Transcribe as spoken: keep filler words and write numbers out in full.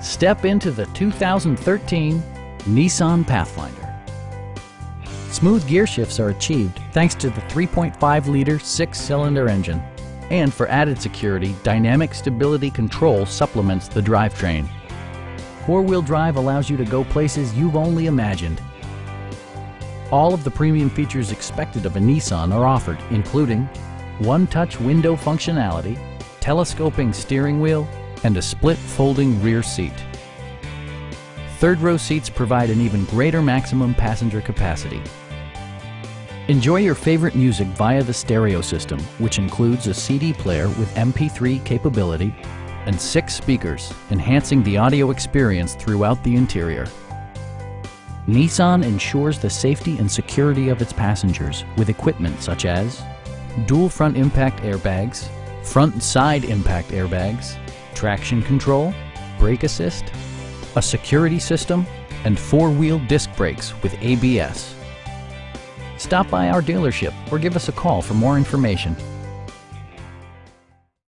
Step into the two thousand thirteen Nissan Pathfinder. Smooth gear shifts are achieved thanks to the three point five liter six-cylinder engine. And for added security, dynamic stability control supplements the drivetrain. Four-wheel drive allows you to go places you've only imagined. All of the premium features expected of a Nissan are offered, including one-touch window functionality, telescoping steering wheel, and a split folding rear seat. Third-row seats provide an even greater maximum passenger capacity. Enjoy your favorite music via the stereo system, which includes a C D player with M P three capability and six speakers, enhancing the audio experience throughout the interior. Nissan ensures the safety and security of its passengers with equipment such as dual front impact airbags, front and side impact airbags, traction control, brake assist, a security system, and four-wheel disc brakes with A B S. Stop by our dealership or give us a call for more information.